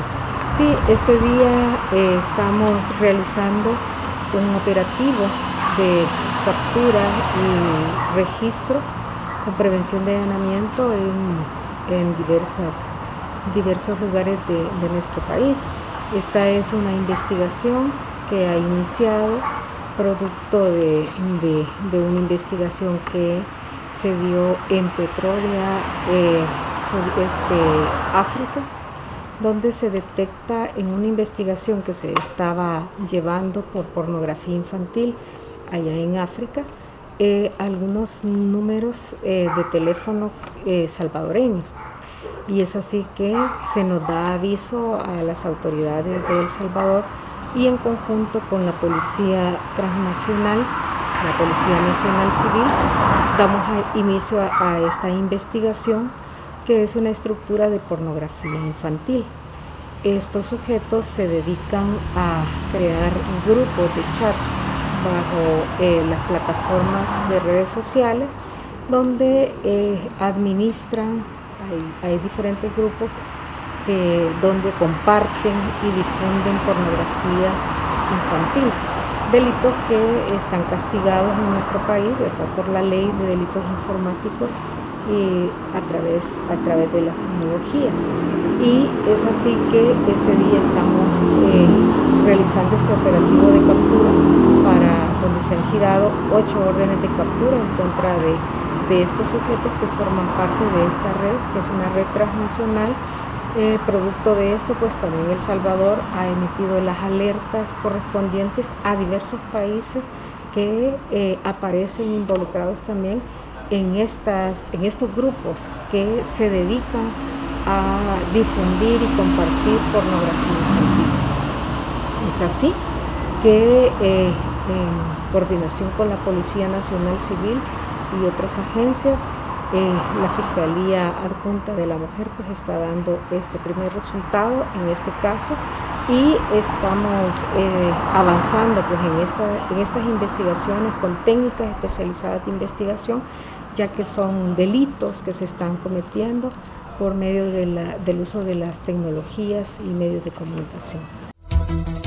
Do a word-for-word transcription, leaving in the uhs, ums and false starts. noches. Sí, este día eh, estamos realizando un operativo de captura y registro con prevención de allanamiento en, en diversas, diversos lugares de, de nuestro país. Esta es una investigación que ha iniciado producto de, de, de una investigación que se dio en Petrolia, eh, este, África, donde se detecta en una investigación que se estaba llevando por pornografía infantil allá en África, eh, algunos números eh, de teléfono eh, salvadoreños. Y es así que se nos da aviso a las autoridades de El Salvador y en conjunto con la Policía Transnacional, la Policía Nacional Civil, damos a, inicio a, a esta investigación, que es una estructura de pornografía infantil. Estos sujetos se dedican a crear grupos de chat bajo eh, las plataformas de redes sociales, donde eh, administran, hay, hay diferentes grupos que, donde comparten y difunden pornografía infantil. Delitos que están castigados en nuestro país, ¿verdad?, por la ley de delitos informáticos y a través, a través de la tecnología. Y es así que este día estamos eh, realizando este operativo de captura, para donde se han girado ocho órdenes de captura en contra de, de estos sujetos que forman parte de esta red, que es una red transnacional. Eh, producto de esto, pues también El Salvador ha emitido las alertas correspondientes a diversos países que eh, aparecen involucrados también en, estas, en estos grupos que se dedican a difundir y compartir pornografía infantil. Es así que eh, en coordinación con la Policía Nacional Civil y otras agencias, Eh, la Fiscalía Adjunta de la Mujer pues está dando este primer resultado en este caso, y estamos eh, avanzando pues en, esta, en estas investigaciones con técnicas especializadas de investigación, ya que son delitos que se están cometiendo por medio de la, del uso de las tecnologías y medios de comunicación.